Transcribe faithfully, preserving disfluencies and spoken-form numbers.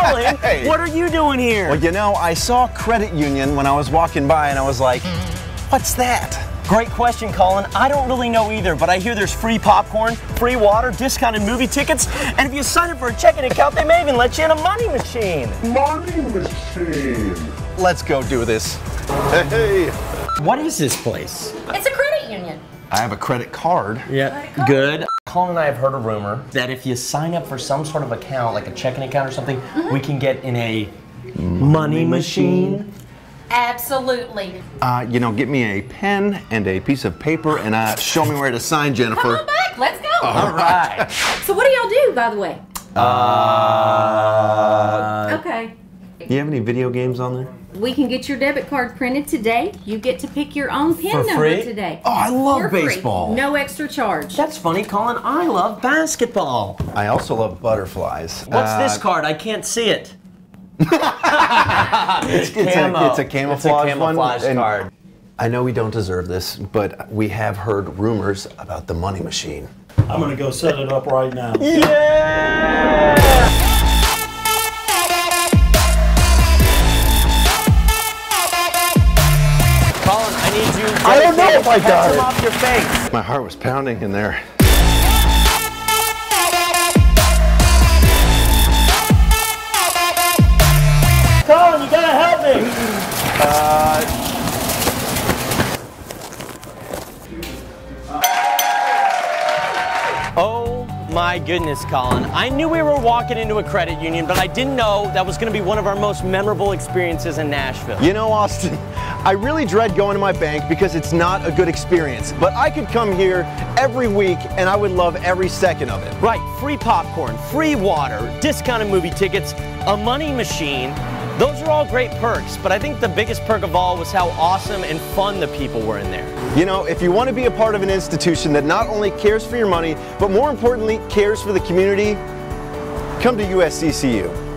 Colin, hey. What are you doing here? Well, you know, I saw credit union when I was walking by, and I was like, what's that? Great question, Colin. I don't really know either, but I hear there's free popcorn, free water, discounted movie tickets, and if you sign up for a checking account, they may even let you in a money machine. Money machine. Let's go do this. Hey. What is this place? It's a credit union. I have a credit card. Yeah, credit card. Good. Colin and I have heard a rumor that if you sign up for some sort of account, like a checking account or something, mm-hmm. we can get in a money machine. machine. Absolutely. Uh, you know, get me a pen and a piece of paper and uh, show me where to sign, Jennifer. Come on back, let's go. All right. So what do y'all do, by the way? Uh, okay. Do you have any video games on there? We can get your debit card printed today. You get to pick your own PIN For number free? today. Oh, I love For baseball. Free. No extra charge. That's funny, Colin. I love basketball. I also love butterflies. What's uh, this card? I can't see it. it's, it's, a, it's a camouflage, it's a camouflage one, card. I know we don't deserve this, but we have heard rumors about the money machine. I'm gonna go set it up right now. Yeah! I don't know if I got it. Off your face. My heart was pounding in there. Colin, you gotta help me. Uh... Oh my goodness, Colin. I knew we were walking into a credit union, but I didn't know that was gonna be one of our most memorable experiences in Nashville. You know, Austin, I really dread going to my bank because it's not a good experience, but I could come here every week and I would love every second of it. Right, free popcorn, free water, discounted movie tickets, a money machine. Those are all great perks, but I think the biggest perk of all was how awesome and fun the people were in there. You know, if you want to be a part of an institution that not only cares for your money, but more importantly, cares for the community, come to U S C C U.